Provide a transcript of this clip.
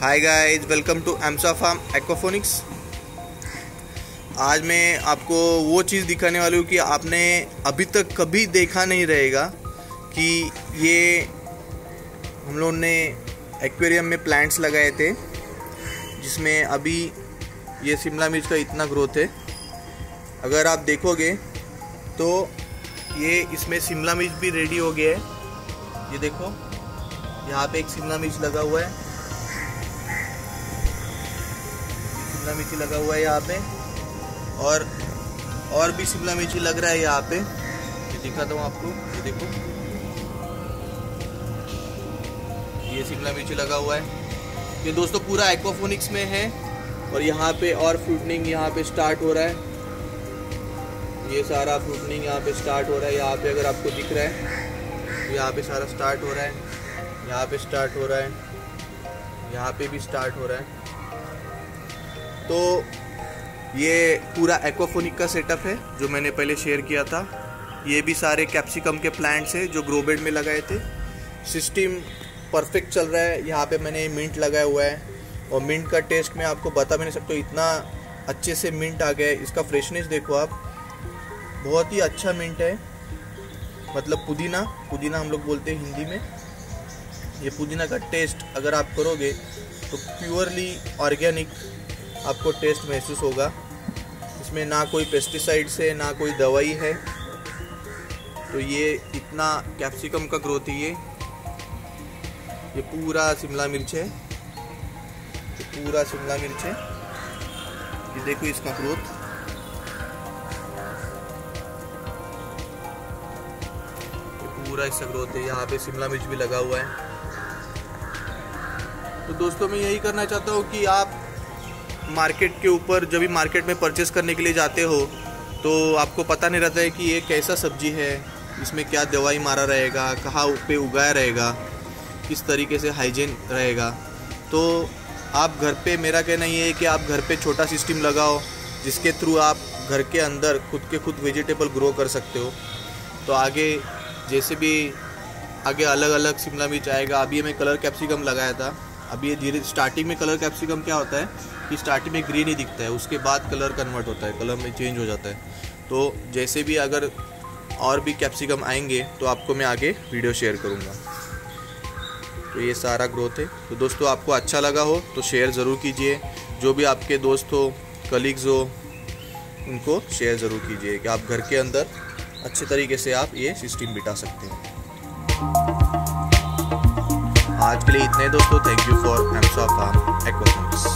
Hi guys, welcome to AMSAW farm aquaponics. आज मैं आपको वो चीज़ दिखाने वाली हूँ कि आपने अभी तक कभी देखा नहीं रहेगा कि ये हम लोगों ने एक्वेरियम में प्लांट्स लगाए थे जिसमें अभी ये शिमला मिर्च का इतना ग्रोथ है। अगर आप देखोगे तो ये इसमें शिमला मिर्च भी रेडी हो गया है। ये देखो, यहाँ पे एक शिमला मिर्च लगा हुआ है, शिमला मिर्ची लगा हुआ है यहाँ पे, और भी शिमला मिर्ची लग रहा है यहाँ पे। ये दिखाता हूँ आपको, ये देखो, ये शिमला मिर्ची लगा हुआ है। ये दोस्तों पूरा एक्वाफोनिक्स में है। और यहाँ पे और फ्रूटनिंग यहाँ पे स्टार्ट हो रहा है। ये सारा फ्रूटनिंग यहाँ पे स्टार्ट हो रहा है। यहाँ पे अगर आपको दिख रहा है, यहाँ पे सारा स्टार्ट हो रहा है, यहाँ पे स्टार्ट हो रहा है, यहाँ पे भी स्टार्ट हो रहा है। तो ये पूरा एक्वाफोनिक का सेटअप है जो मैंने पहले शेयर किया था। ये भी सारे कैप्सिकम के प्लांट्स हैं जो ग्रोबेड में लगाए थे। सिस्टम परफेक्ट चल रहा है। यहाँ पे मैंने मिंट लगाया हुआ है और मिंट का टेस्ट मैं आपको बता भी नहीं सकता, इतना अच्छे से मिंट आ गया है। इसका फ्रेशनेस देखो आप, बहुत ही अच्छा मिंट है। मतलब पुदीना हम लोग बोलते हैं हिंदी में। ये पुदीना का टेस्ट अगर आप करोगे तो प्योरली ऑर्गेनिक आपको टेस्ट महसूस होगा। इसमें ना कोई पेस्टिसाइड्स है, ना कोई दवाई है। तो ये इतना कैप्सिकम का ग्रोथ है। ये पूरा शिमला मिर्च है, तो पूरा शिमला मिर्च है। ये देखो इसका ग्रोथ, ये पूरा इसका ग्रोथ है। यहाँ पे शिमला मिर्च भी लगा हुआ है। तो दोस्तों मैं यही करना चाहता हूँ कि आप मार्केट के ऊपर, जब भी मार्केट में परचेस करने के लिए जाते हो तो आपको पता नहीं रहता है कि ये कैसा सब्जी है, इसमें क्या दवाई मारा रहेगा, कहाँ पे उगाया रहेगा, किस तरीके से हाइजीन रहेगा। तो आप घर पे, मेरा कहना ये है कि आप घर पे छोटा सिस्टम लगाओ जिसके थ्रू आप घर के अंदर खुद के खुद वेजिटेबल ग्रो कर सकते हो। तो आगे जैसे भी आगे अलग अलग शिमला मिर्च आएगा। अभी मैं कलर कैप्सिकम लगाया था। अभी ये धीरे, स्टार्टिंग में कलर कैप्सिकम क्या होता है कि स्टार्टिंग में ग्रीन ही दिखता है, उसके बाद कलर कन्वर्ट होता है, कलर में चेंज हो जाता है। तो जैसे भी अगर और भी कैप्सिकम आएंगे तो आपको मैं आगे वीडियो शेयर करूँगा। तो ये सारा ग्रोथ है। तो दोस्तों आपको अच्छा लगा हो तो शेयर ज़रूर कीजिए। जो भी आपके दोस्त हो, कलीग्स हो, उनको शेयर ज़रूर कीजिए कि आप घर के अंदर अच्छे तरीके से आप ये सिस्टम बिठा सकते हैं। आज के लिए इतने दोस्तों। Thank you for AMSAW farm aquaponics.